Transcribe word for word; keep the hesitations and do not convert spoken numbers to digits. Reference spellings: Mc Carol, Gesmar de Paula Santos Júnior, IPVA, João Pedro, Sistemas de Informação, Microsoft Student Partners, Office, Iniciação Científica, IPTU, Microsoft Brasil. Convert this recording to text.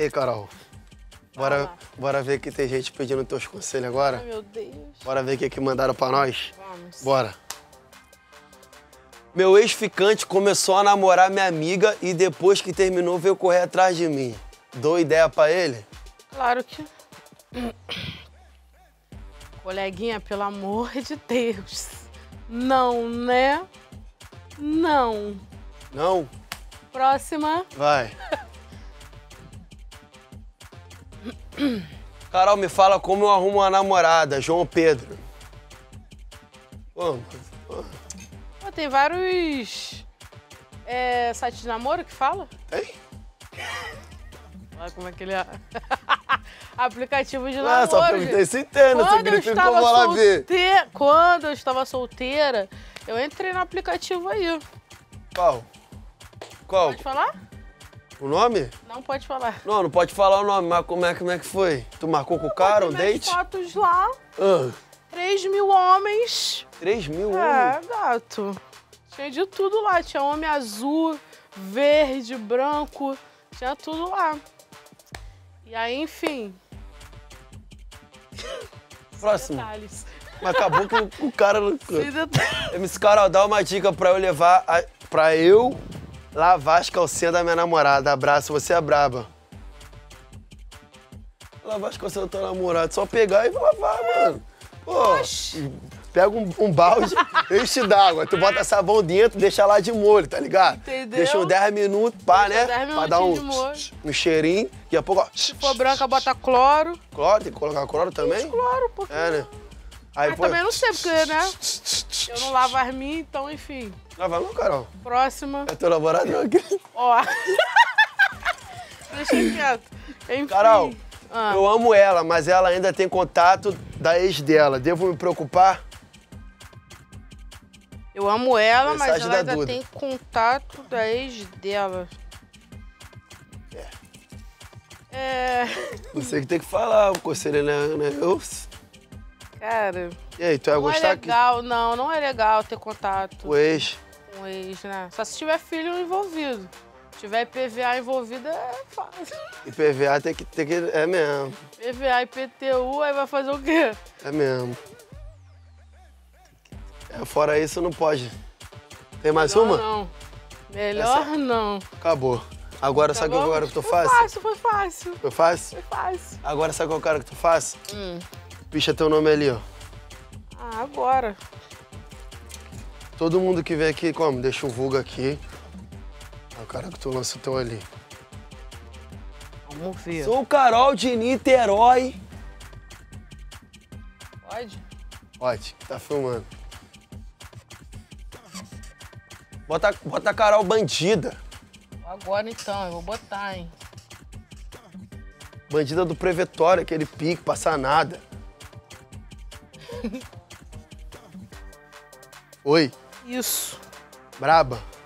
Ei, Carol. Bora, ah. bora ver que tem gente pedindo teus conselhos agora. Ai, meu Deus. Bora ver o que, que mandaram pra nós. Vamos. Bora. Meu ex-ficante começou a namorar minha amiga e depois que terminou veio correr atrás de mim. Dou ideia pra ele? Claro que... Coleguinha, pelo amor de Deus. Não, né? Não. Não? Próxima. Vai. Carol, me fala como eu arrumo uma namorada, João Pedro. Vamos. Pô, tem vários é, sites de namoro que fala? Tem. Olha como é que ele é. Aplicativo de namoro. Ah, só perguntei se tem, não significa como ela vê. Quando eu estava solteira, eu entrei no aplicativo aí. Qual? Qual? Pode falar? O nome? Não pode falar. Não, não pode falar o nome, mas como é, como é que foi? Tu marcou com o cara, um date? Eu fotos lá. Ah. três mil homens. três mil é, homens? É, gato. Tinha de tudo lá. Tinha homem azul, verde, branco. Tinha tudo lá. E aí, enfim. Próximo. Detalhes. Mas acabou que o cara... Mc Carol, dá uma dica pra eu levar... A... Pra eu... Lavar as calcinhas da minha namorada. Abraço, você é braba. Lavar as calcinhas da tua namorada. Só pegar e lavar, mano. Pô, oxi. Pega um, um balde, enche d'água. Tu bota sabão dentro, deixa lá de molho, tá ligado? Entendeu? Deixa uns dez minutos, pá, né? dez minutos pra dar um, de molho. Um cheirinho. Daqui a pouco, ó. Se for branca, bota cloro. Cloro? Tem que colocar cloro também? Tem cloro, pô. É, né? Aí, mas pô... também não sei porque, né? Eu não lavo as minhas, então, enfim. Lava não, Carol? Próxima. É teu namorado aqui. Ó. Deixa quieto. Enfim. Carol, ah. eu amo ela, mas ela ainda tem contato da ex dela. Devo me preocupar? Eu amo ela, mas ela ainda Duda. tem contato da ex dela. É. É... Você que tem que falar, o conselho, né? Eu... Cara, e aí, tu ia não gostar é legal, que... não, não é legal ter contato. O ex? Com o ex, né? Só se tiver filho envolvido. Se tiver I P V A envolvida, é fácil. I P V A tem que, tem que... é mesmo. I P V A, I P T U, aí vai fazer o quê? É mesmo. É, fora isso, não pode. Tem mais Melhor uma? não. Melhor Essa... não. Acabou. Agora, Acabou? sabe agora que tu faz? Foi fácil, foi fácil. Foi fácil? Foi fácil. Agora, sabe qual cara que tu faz? Hum. Picha teu nome ali, ó. Ah, agora. Todo mundo que vem aqui, como? Deixa o vulgo aqui. Olha o cara que tu lança o teu ali. Vamos ver. Sou Carol de Niterói. Pode? Pode, tá filmando. Bota, bota a Carol bandida. Agora então, eu vou botar, hein. Bandida do prevetório, aquele pique, passa nada. Oi. Isso. Braba.